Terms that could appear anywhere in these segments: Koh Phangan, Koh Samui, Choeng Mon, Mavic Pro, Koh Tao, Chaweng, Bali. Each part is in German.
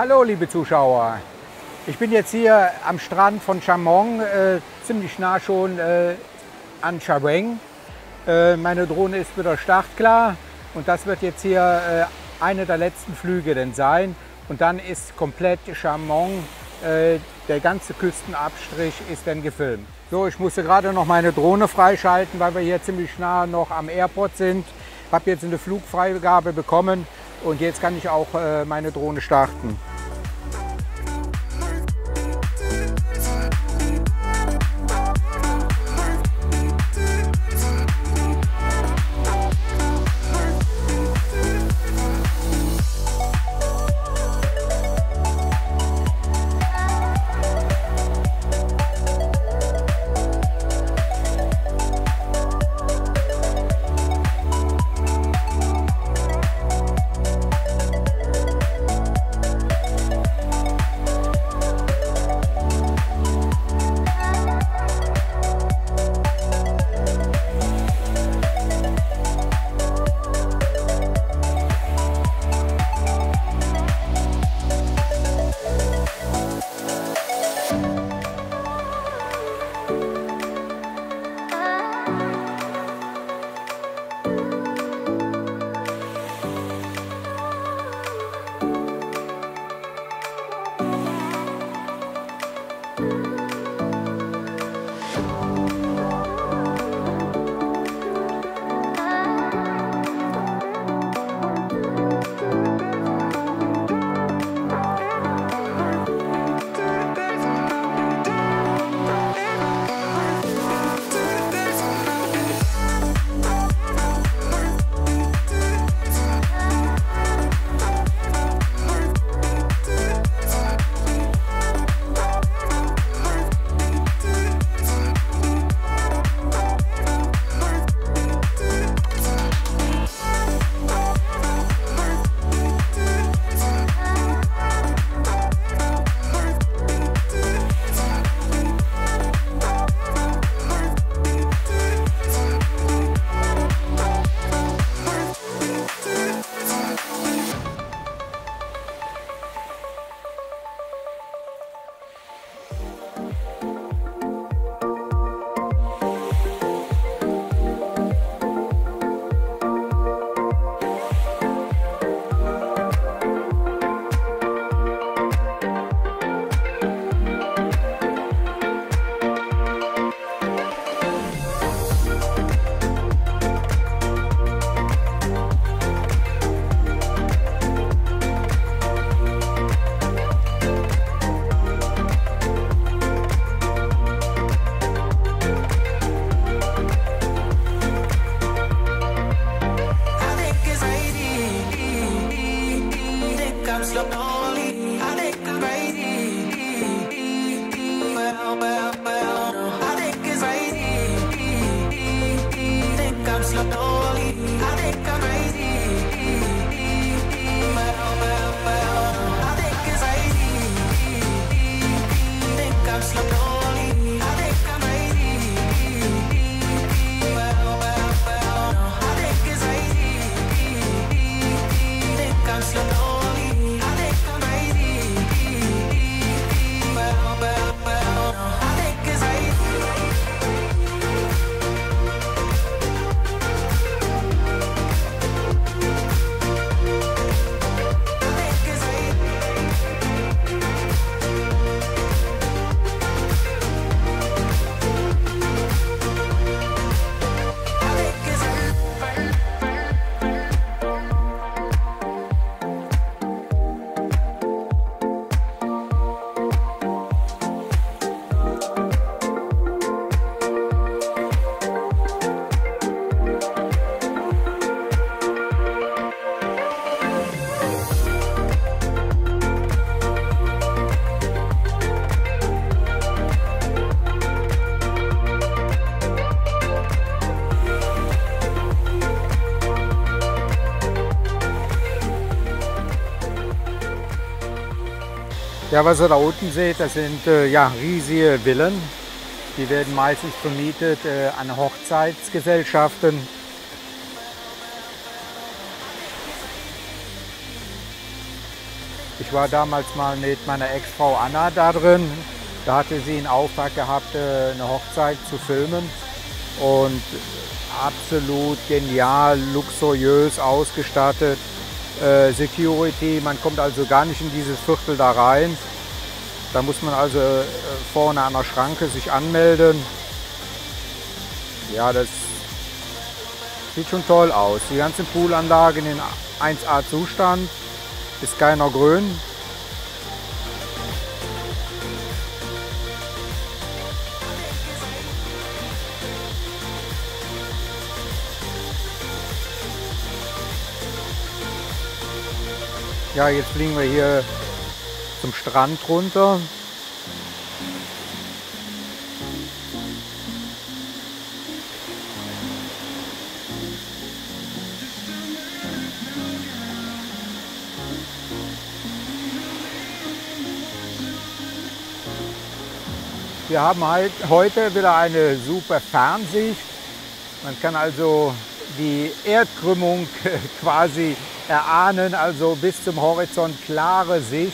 Hallo liebe Zuschauer, ich bin jetzt hier am Strand von Choeng Mon, ziemlich nah schon an Chaweng. Meine Drohne ist wieder startklar und das wird jetzt hier eine der letzten Flüge denn sein. Und dann ist komplett Choeng Mon, der ganze Küstenabstrich ist dann gefilmt. So, ich musste gerade noch meine Drohne freischalten, weil wir hier ziemlich nah noch am Airport sind. Ich habe jetzt eine Flugfreigabe bekommen und jetzt kann ich auch meine Drohne starten. Ja, was ihr da unten seht, das sind riesige Villen. Die werden meistens vermietet an Hochzeitsgesellschaften. Ich war damals mal mit meiner Ex-Frau Anna da drin. Da hatte sie einen Auftrag gehabt, eine Hochzeit zu filmen. Und absolut genial, luxuriös ausgestattet. Security, man kommt also gar nicht in dieses Viertel da rein. Da muss man also vorne an der Schranke sich anmelden. Ja, das sieht schon toll aus. Die ganze Poolanlage in den 1A-Zustand, ist keiner grün. Ja, jetzt fliegen wir hier zum Strand runter. Wir haben halt heute wieder eine super Fernsicht. Man kann also die Erdkrümmung quasi erahnen, also bis zum Horizont klare Sicht.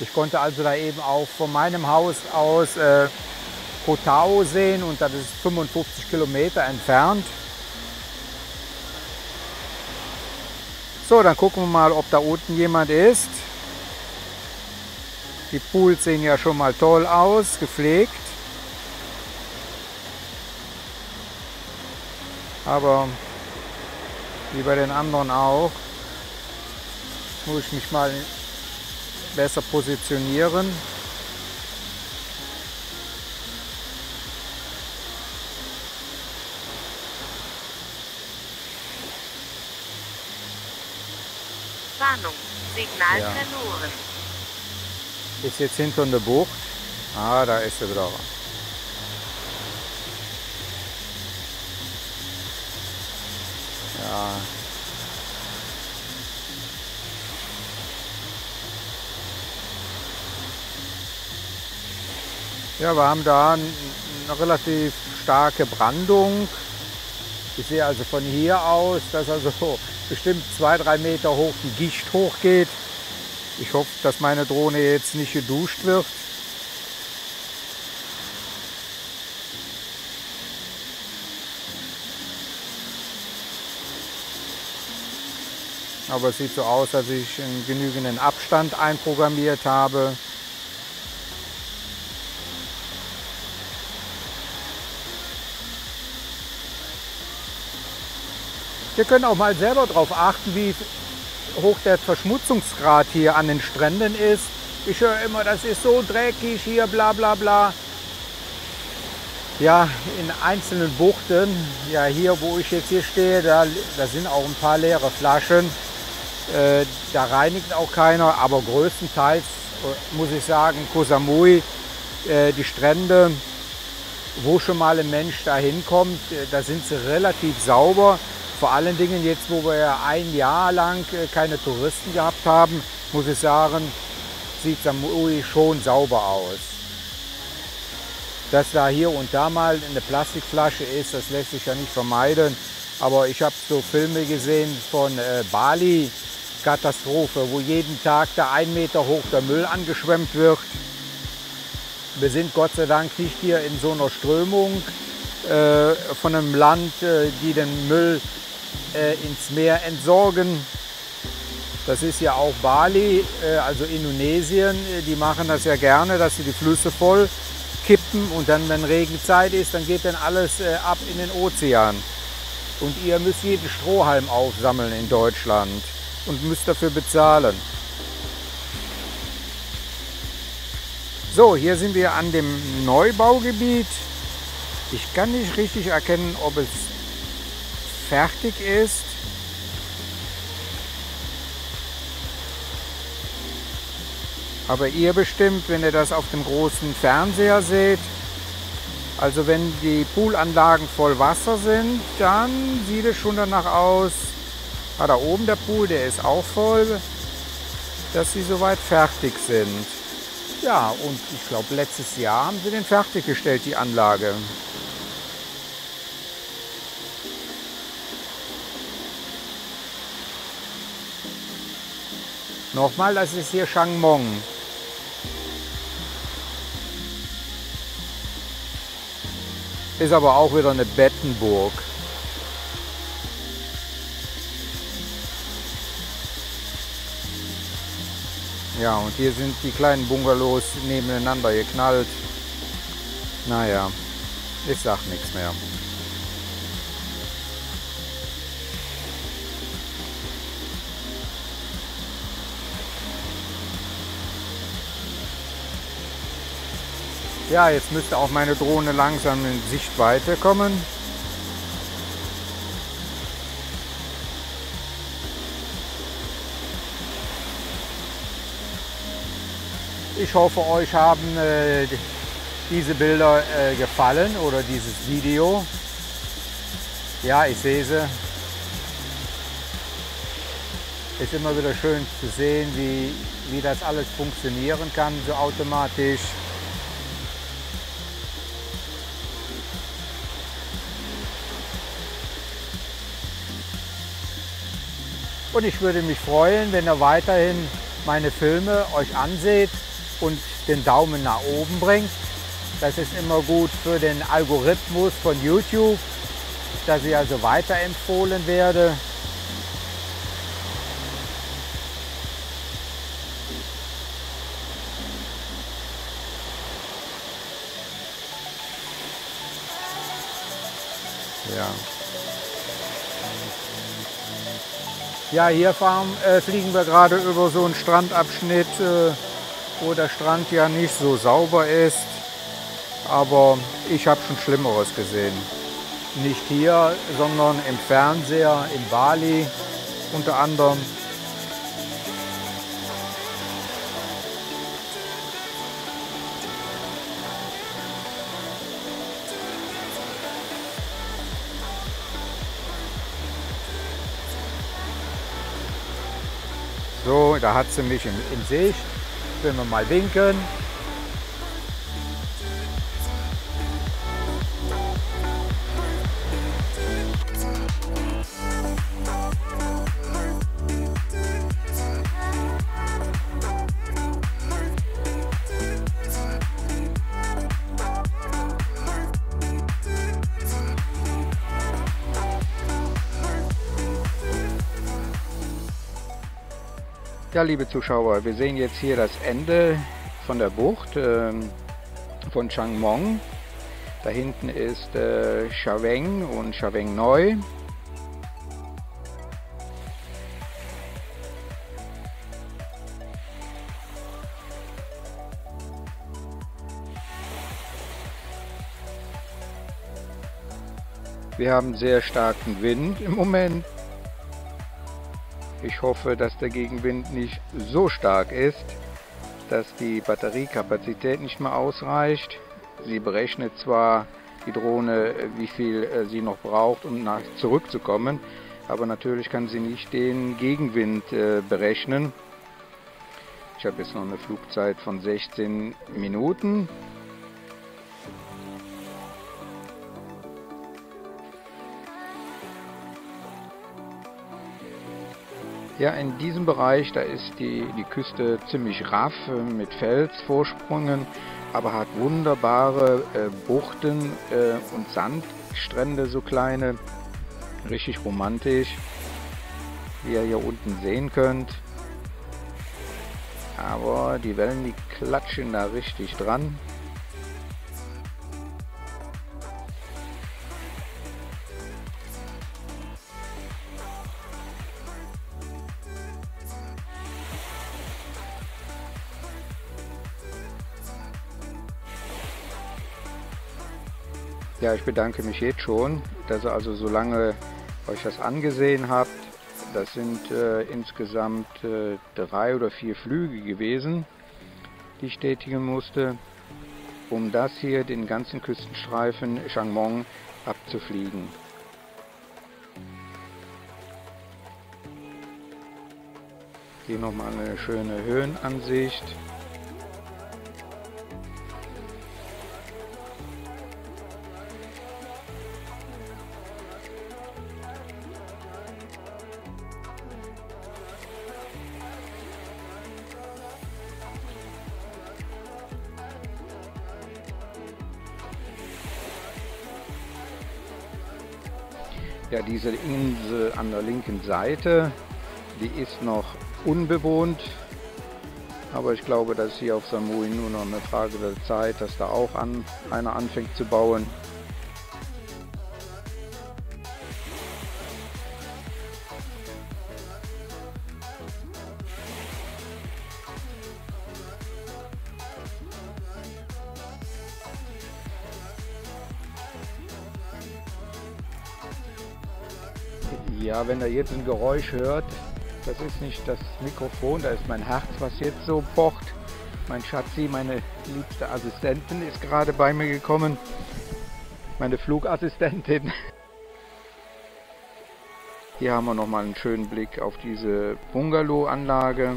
Ich konnte also da eben auch von meinem Haus aus Koh Tao sehen und das ist 55 Kilometer entfernt. So, dann gucken wir mal, ob da unten jemand ist. Die Pools sehen ja schon mal toll aus, gepflegt. Aber wie bei den anderen auch, muss ich mich mal besser positionieren. Warnung, Signal verloren. Ist jetzt hinter der Bucht. Ah, da ist er wieder. Ja. Ja, wir haben da eine relativ starke Brandung. Ich sehe also von hier aus, dass also bestimmt 2-3 Meter hoch ein Gischt hochgeht. Ich hoffe, dass meine Drohne jetzt nicht geduscht wird. Aber es sieht so aus, dass ich einen genügenden Abstand einprogrammiert habe. Wir können auch mal selber darauf achten, wie hoch der Verschmutzungsgrad hier an den Stränden ist. Ich höre immer, das ist so dreckig hier, bla bla bla. Ja, in einzelnen Buchten, ja hier, wo ich jetzt hier stehe, da sind auch ein paar leere Flaschen. Da reinigt auch keiner, aber größtenteils muss ich sagen, Koh Samui, die Strände, wo schon mal ein Mensch da hinkommt, da sind sie relativ sauber. Vor allen Dingen jetzt, wo wir ja ein Jahr lang keine Touristen gehabt haben, muss ich sagen, sieht Samui schon sauber aus. Dass da hier und da mal eine Plastikflasche ist, das lässt sich ja nicht vermeiden. Aber ich habe so Filme gesehen von Bali-Katastrophe, wo jeden Tag da 1 Meter hoch der Müll angeschwemmt wird. Wir sind Gott sei Dank nicht hier in so einer Strömung von einem Land, die den Müll ins Meer entsorgen. Das ist ja auch Bali, also Indonesien, die machen das ja gerne, dass sie die Flüsse voll kippen und dann, wenn Regenzeit ist, dann geht dann alles ab in den Ozean. Und ihr müsst jeden Strohhalm aufsammeln in Deutschland und müsst dafür bezahlen. So, hier sind wir an dem Neubaugebiet. Ich kann nicht richtig erkennen, ob es fertig ist. Aber ihr bestimmt, wenn ihr das auf dem großen Fernseher seht, also wenn die Poolanlagen voll Wasser sind, dann sieht es schon danach aus, ah, da oben der Pool, der ist auch voll, dass sie soweit fertig sind. Ja, und ich glaube, letztes Jahr haben sie den fertiggestellt, die Anlage. Nochmal, das ist hier Choeng Mon. Ist aber auch wieder eine Bettenburg. Ja, und hier sind die kleinen Bungalows nebeneinander geknallt. Naja, ich sag nichts mehr. Ja, jetzt müsste auch meine Drohne langsam in Sichtweite kommen. Ich hoffe, euch haben diese Bilder gefallen oder dieses Video. Ja, ich sehe sie. Ist immer wieder schön zu sehen, wie das alles funktionieren kann, so automatisch. Und ich würde mich freuen, wenn ihr weiterhin meine Filme euch anseht und den Daumen nach oben bringt. Das ist immer gut für den Algorithmus von YouTube, dass ich also weiterempfohlen werde. Ja. Ja, hier fliegen wir gerade über so einen Strandabschnitt, wo der Strand ja nicht so sauber ist. Aber ich habe schon Schlimmeres gesehen. Nicht hier, sondern im Fernseher, in Bali unter anderem. So, da hat sie mich in Sicht. Wenn wir mal winken. Ja, liebe Zuschauer, wir sehen jetzt hier das Ende von der Bucht von Choeng Mon. Da hinten ist Chaweng und Chaweng Neu. Wir haben sehr starken Wind im Moment. Ich hoffe, dass der Gegenwind nicht so stark ist, dass die Batteriekapazität nicht mehr ausreicht. Sie berechnet zwar die Drohne, wie viel sie noch braucht, um zurückzukommen, aber natürlich kann sie nicht den Gegenwind berechnen. Ich habe jetzt noch eine Flugzeit von 16 Minuten. Ja, in diesem Bereich, da ist die Küste ziemlich raff mit Felsvorsprüngen, aber hat wunderbare Buchten und Sandstrände, so kleine, richtig romantisch, wie ihr hier unten sehen könnt. Aber die Wellen, die klatschen da richtig dran. Ja, ich bedanke mich jetzt schon, dass ihr also so lange euch das angesehen habt. Das sind insgesamt 3 oder 4 Flüge gewesen, die ich tätigen musste, um das hier, den ganzen Küstenstreifen Choeng Mon, abzufliegen. Hier nochmal eine schöne Höhenansicht. Ja, diese Insel an der linken Seite, die ist noch unbewohnt, aber ich glaube, dass hier auf Samui nur noch eine Frage der Zeit, dass da auch einer anfängt zu bauen. Ja, wenn ihr jetzt ein Geräusch hört, das ist nicht das Mikrofon, da ist mein Herz, was jetzt so pocht. Mein Schatzi, meine liebste Assistentin, ist gerade bei mir gekommen. Meine Flugassistentin. Hier haben wir nochmal einen schönen Blick auf diese Bungalow-Anlage.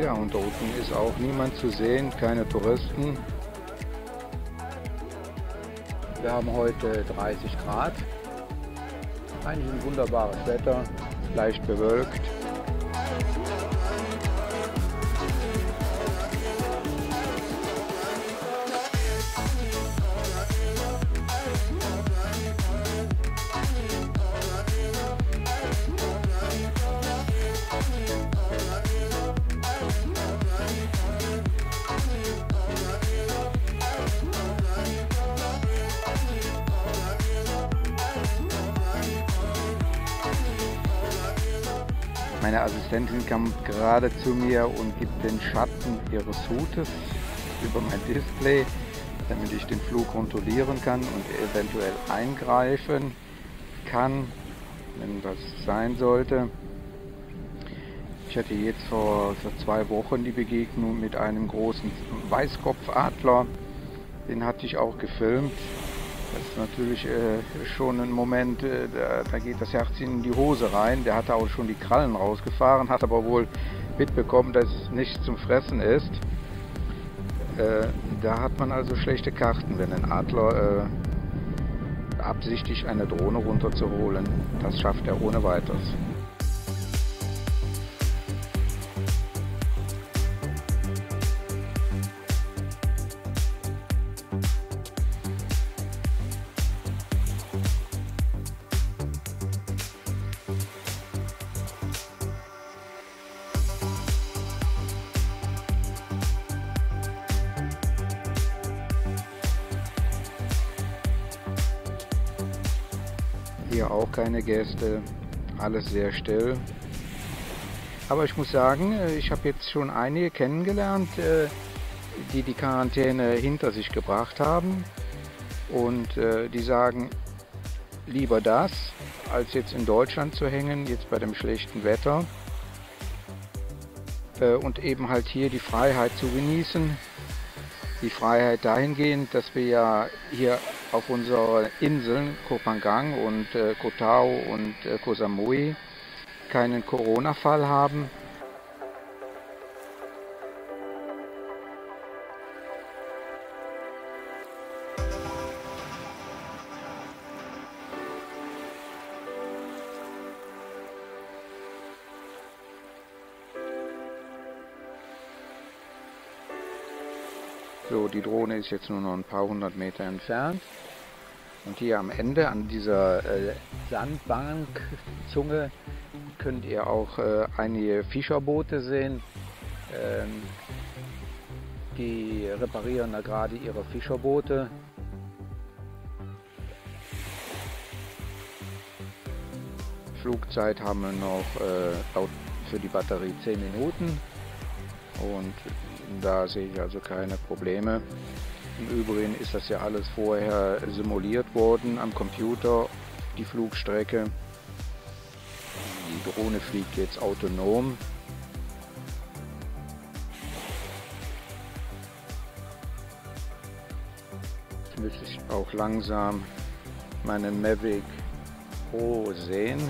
Ja, und da unten ist auch niemand zu sehen, keine Touristen. Wir haben heute 30 Grad. Eigentlich ein wunderbares Wetter, leicht bewölkt. Meine Assistentin kam gerade zu mir und gibt den Schatten ihres Hutes über mein Display, damit ich den Flug kontrollieren kann und eventuell eingreifen kann, wenn das sein sollte. Ich hatte jetzt vor 2 Wochen die Begegnung mit einem großen Weißkopfadler. Den hatte ich auch gefilmt. Das ist natürlich schon ein Moment, da geht das Herz in die Hose rein. Der hatte auch schon die Krallen rausgefahren, hat aber wohl mitbekommen, dass es nichts zum Fressen ist. Da hat man also schlechte Karten, wenn ein Adler absichtlich eine Drohne runterzuholen. Das schafft er ohne weiteres. Hier auch keine Gäste, alles sehr still. Aber ich muss sagen, ich habe jetzt schon einige kennengelernt, die die Quarantäne hinter sich gebracht haben. Und die sagen, lieber das, als jetzt in Deutschland zu hängen, jetzt bei dem schlechten Wetter. Und eben halt hier die Freiheit zu genießen. Die Freiheit dahingehend, dass wir ja hier auf unseren Inseln Koh Phangan und Koh Tao und Koh Samui keinen Corona-Fall haben. So, die Drohne ist jetzt nur noch ein paar 100 Meter entfernt. Und hier am Ende an dieser Sandbankzunge könnt ihr auch einige Fischerboote sehen. Die reparieren da gerade ihre Fischerboote. Flugzeit haben wir noch für die Batterie 10 Minuten. Und da sehe ich also keine Probleme. Im Übrigen ist das ja alles vorher simuliert worden am Computer, die Flugstrecke. Die Drohne fliegt jetzt autonom. will ich auch langsam meine Mavic Pro sehen.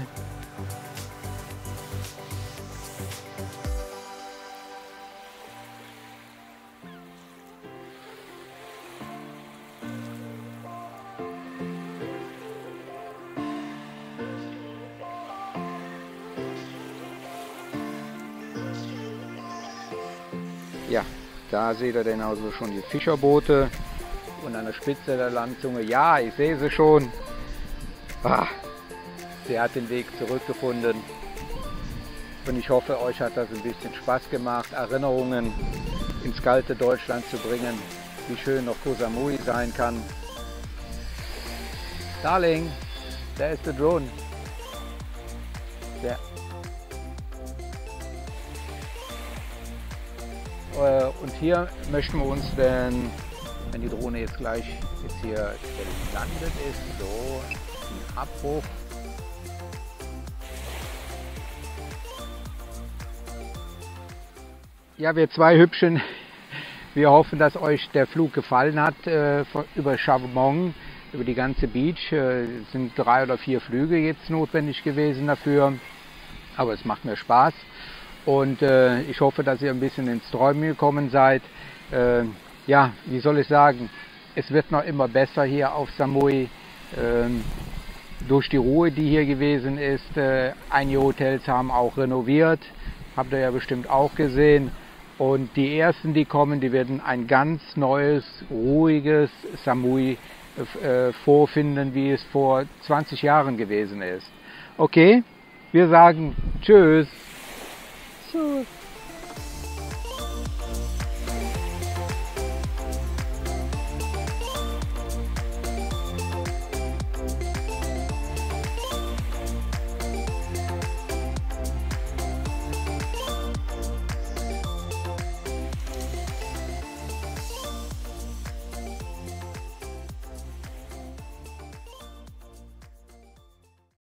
Ja, da seht ihr denn also schon die Fischerboote und an der Spitze der Landzunge. Ja, ich sehe sie schon. Ah, sie hat den Weg zurückgefunden. Und ich hoffe, euch hat das ein bisschen Spaß gemacht, Erinnerungen ins kalte Deutschland zu bringen, wie schön noch Koh Samui sein kann. Darling, da ist der Drone. Der und hier möchten wir uns denn, wenn die Drohne jetzt gleich hier gelandet ist, so ein Abbruch. Ja, wir zwei Hübschen, wir hoffen, dass euch der Flug gefallen hat über Choeng Mon, über die ganze Beach. Es sind 3 oder 4 Flüge jetzt notwendig gewesen dafür, aber es macht mir Spaß. Und ich hoffe, dass ihr ein bisschen ins Träumen gekommen seid. Ja, wie soll ich sagen, es wird noch immer besser hier auf Samui. Durch die Ruhe, die hier gewesen ist. Einige Hotels haben auch renoviert, habt ihr ja bestimmt auch gesehen. Und die ersten, die kommen, die werden ein ganz neues, ruhiges Samui vorfinden, wie es vor 20 Jahren gewesen ist. Okay, wir sagen Tschüss. Sure.